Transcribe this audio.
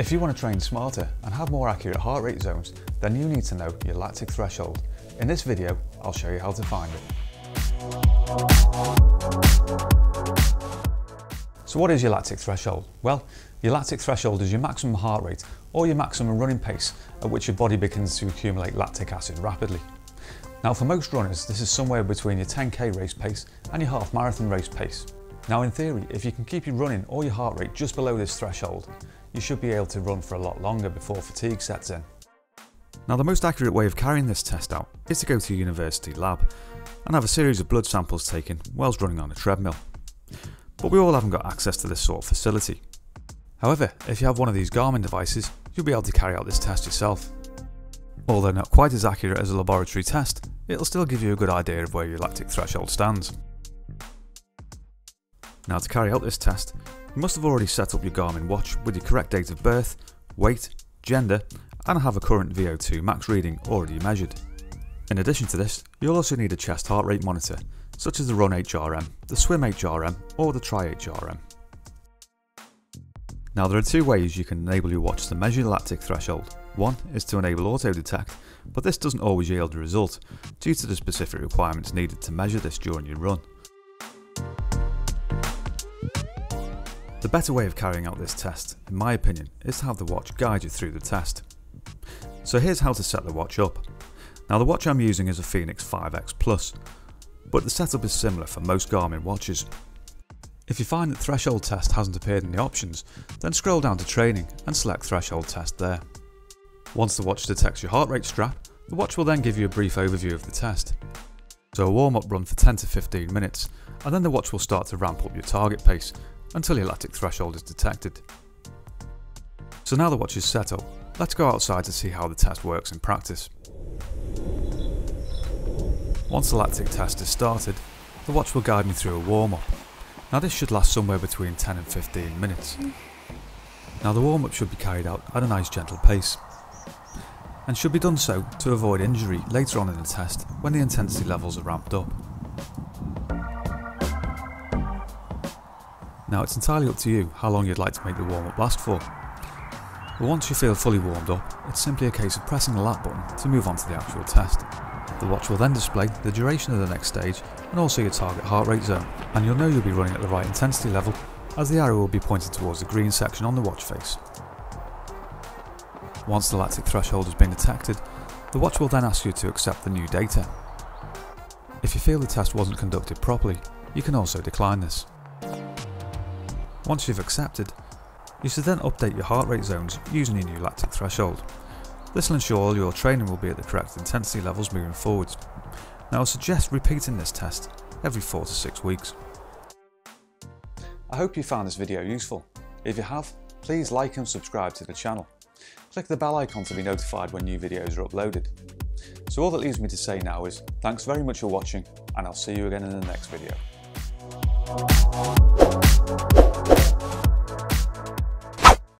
If you want to train smarter and have more accurate heart rate zones, then you need to know your lactic threshold. In this video, I'll show you how to find it. So what is your lactic threshold? Well, your lactic threshold is your maximum heart rate or your maximum running pace at which your body begins to accumulate lactic acid rapidly. Now for most runners, this is somewhere between your 10K race pace and your half marathon race pace. Now in theory, if you can keep your running or your heart rate just below this threshold, you should be able to run for a lot longer before fatigue sets in. Now the most accurate way of carrying this test out is to go to a university lab and have a series of blood samples taken whilst running on a treadmill. But we all haven't got access to this sort of facility. However, if you have one of these Garmin devices, you'll be able to carry out this test yourself. Although not quite as accurate as a laboratory test, it'll still give you a good idea of where your lactic threshold stands. Now to carry out this test, you must have already set up your Garmin watch with your correct date of birth, weight, gender, and have a current VO2 max reading already measured. In addition to this, you'll also need a chest heart rate monitor, such as the Run HRM, the Swim HRM, or the Tri HRM. Now there are two ways you can enable your watch to measure your lactic threshold. One is to enable auto detect, but this doesn't always yield a result due to the specific requirements needed to measure this during your run. The better way of carrying out this test, in my opinion, is to have the watch guide you through the test. So here's how to set the watch up. Now the watch I'm using is a Fenix 5X Plus, but the setup is similar for most Garmin watches. If you find that threshold test hasn't appeared in the options, then scroll down to training and select threshold test there. Once the watch detects your heart rate strap, the watch will then give you a brief overview of the test. So a warm-up run for 10 to 15 minutes, and then the watch will start to ramp up your target pace until your lactic threshold is detected. So now the watch is set up, let's go outside to see how the test works in practice. Once the lactic test is started, the watch will guide me through a warm-up. Now this should last somewhere between 10 and 15 minutes. Now the warm-up should be carried out at a nice gentle pace, and should be done so to avoid injury later on in the test when the intensity levels are ramped up. Now it's entirely up to you how long you'd like to make the warm-up last for, but once you feel fully warmed up, it's simply a case of pressing the lap button to move on to the actual test. The watch will then display the duration of the next stage and also your target heart rate zone, and you'll know you'll be running at the right intensity level as the arrow will be pointed towards the green section on the watch face. Once the lactic threshold has been detected, the watch will then ask you to accept the new data. If you feel the test wasn't conducted properly, you can also decline this. Once you've accepted, you should then update your heart rate zones using your new lactic threshold. This will ensure all your training will be at the correct intensity levels moving forwards. Now I suggest repeating this test every 4 to 6 weeks. I hope you found this video useful. If you have, please like and subscribe to the channel. Click the bell icon to be notified when new videos are uploaded. So all that leaves me to say now is thanks very much for watching, and I'll see you again in the next video.